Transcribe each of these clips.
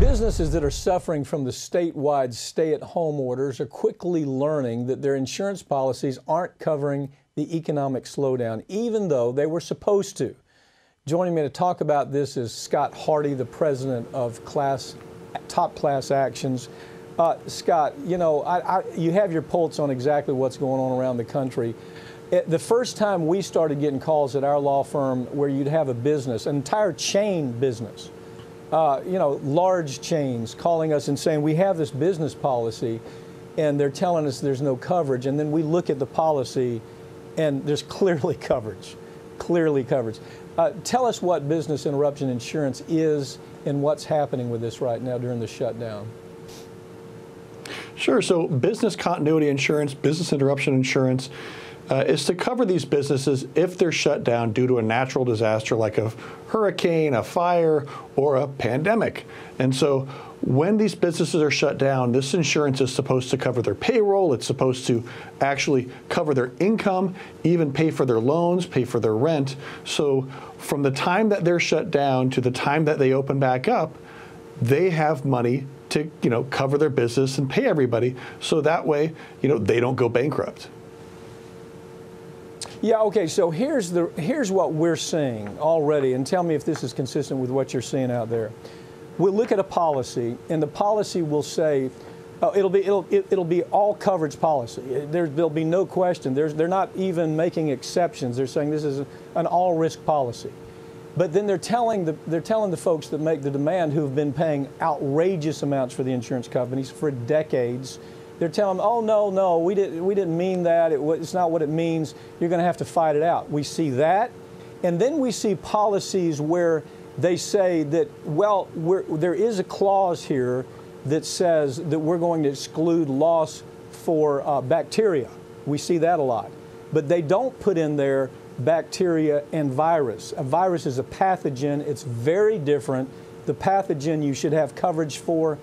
Businesses that are suffering from the statewide stay-at-home orders are quickly learning that their insurance policies aren't covering the economic slowdown, even though they were supposed to. Joining me to talk about this is Scott Hardy, the president of Top Class Actions. Scott, you know, you have your pulse on exactly what's going on around the country. The first time we started getting calls at our law firm where you'd have a business, an entire chain business, you know, large chains calling us and saying, we have this business policy, and they're telling us there's no coverage. And then we look at the policy, and there's clearly coverage, clearly coverage. Tell us what business interruption insurance is and what's happening with this right now during the shutdown. Sure. So business continuity insurance, business interruption insurance, is to cover these businesses if they're shut down due to a natural disaster like a hurricane, a fire, or a pandemic. And so when these businesses are shut down, this insurance is supposed to cover their payroll. It's supposed to actually cover their income, even pay for their loans, pay for their rent. So from the time that they're shut down to the time that they open back up, they have money to, you know, cover their business and pay everybody. So that way, you know, they don't go bankrupt. Yeah, okay, so here's what we're seeing already, and tell me if this is consistent with what you're seeing out there. We'll look at a policy, and the policy will say, it'll be all coverage policy. There'll be no question. They're not even making exceptions. They're saying this is an all-risk policy. But then they're telling the folks that make the demand, who've been paying outrageous amounts for the insurance companies for decades, they're telling them, oh, no, no, we didn't mean that. It's not what it means. You're going to have to fight it out. We see that. And then we see policies where they say that, well, there is a clause here that says that we're going to exclude loss for bacteria. We see that a lot. But they don't put in there bacteria and virus. A virus is a pathogen. It's very different. The pathogen you should have coverage for.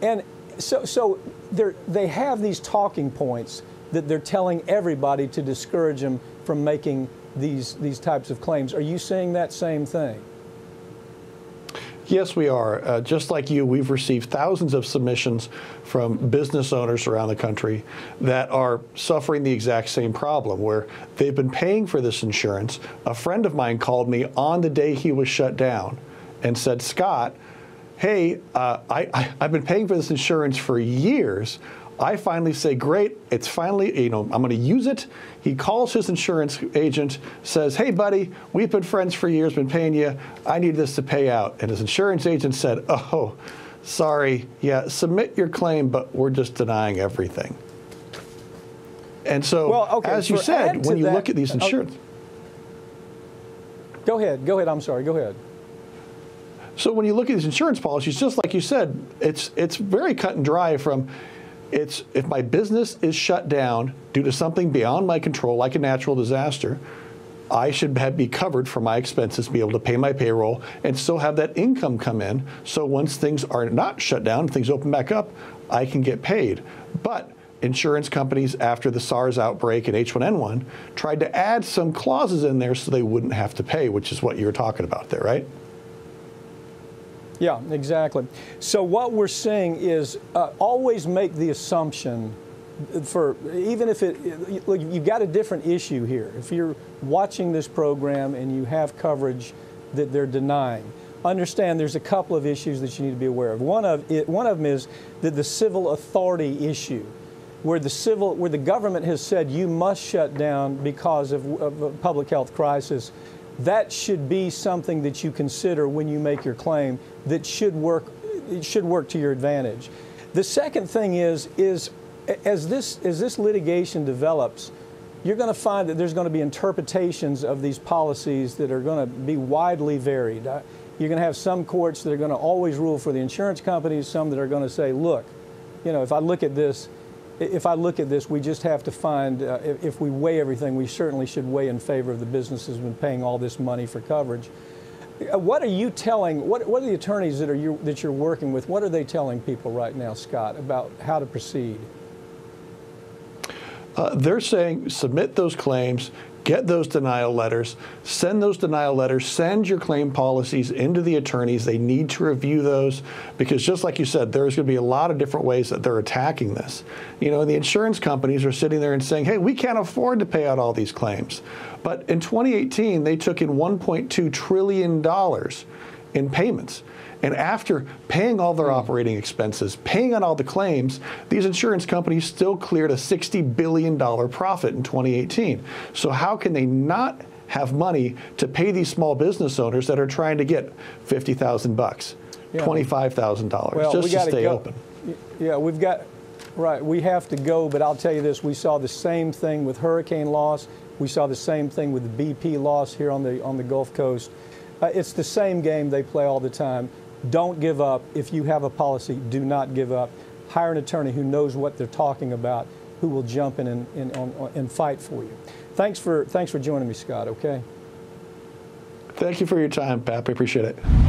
And so they have these talking points that they're telling everybody to discourage them from making these types of claims. Are you seeing that same thing? Yes, we are. Just like you, we've received thousands of submissions from business owners around the country that are suffering the exact same problem, where they've been paying for this insurance. A friend of mine called me on the day he was shut down and said, Scott, hey, I've been paying for this insurance for years. I finally say, great, it's finally, you know, I'm going to use it. He calls his insurance agent, says, hey, buddy, we've been friends for years, been paying you. I need this to pay out. And his insurance agent said, oh, sorry, yeah, submit your claim, but we're just denying everything. And so, well, okay, as you said, when you look at these insurance. Okay. Go ahead, I'm sorry, go ahead. So when you look at these insurance policies, just like you said, it's very cut and dry from if my business is shut down due to something beyond my control, like a natural disaster, I should be covered for my expenses, be able to pay my payroll, and still have that income come in. So once things are not shut down, things open back up, I can get paid. But insurance companies, after the SARS outbreak and H1N1, tried to add some clauses in there so they wouldn't have to pay, which is what you were talking about there, right? Yeah, exactly. So what we're seeing is always make the assumption for, even if look, you've got a different issue here. If you're watching this program and you have coverage that they're denying, understand there's a couple of issues that you need to be aware of. One of them is the civil authority issue, where the government has said you must shut down because of a public health crisis. That should be something that you consider when you make your claim. That should work. It should work to your advantage. The second thing is as this litigation develops, you're going to find that there's going to be interpretations of these policies that are going to be widely varied. You're going to have some courts that are going to always rule for the insurance companies. Some that are going to say, look, you know, if I look at this, we just have to find, if we weigh everything, we certainly should weigh in favor of the businesses who've been paying all this money for coverage. What are you telling, what are the attorneys that you're working with, what are they telling people right now, Scott, about how to proceed? They're saying submit those claims, Get those denial letters, send those denial letters, send your claim policies into the attorneys. They need to review those because just like you said, there's going to be a lot of different ways that they're attacking this. You know, and the insurance companies are sitting there and saying, hey, we can't afford to pay out all these claims. But in 2018, they took in $1.2 trillion in payments. And after paying all their operating expenses, paying on all the claims, these insurance companies still cleared a $60 billion profit in 2018. So how can they not have money to pay these small business owners that are trying to get $50,000, $25,000 just to stay open? Yeah, we've got, right, we have to go, but I'll tell you this, we saw the same thing with hurricane loss. We saw the same thing with the BP loss here on the Gulf Coast. It's the same game they play all the time. Don't give up. If you have a policy, do not give up. Hire an attorney who knows what they're talking about, who will jump in and fight for you. Thanks for joining me, Scott, okay? Thank you for your time, Pap. I appreciate it.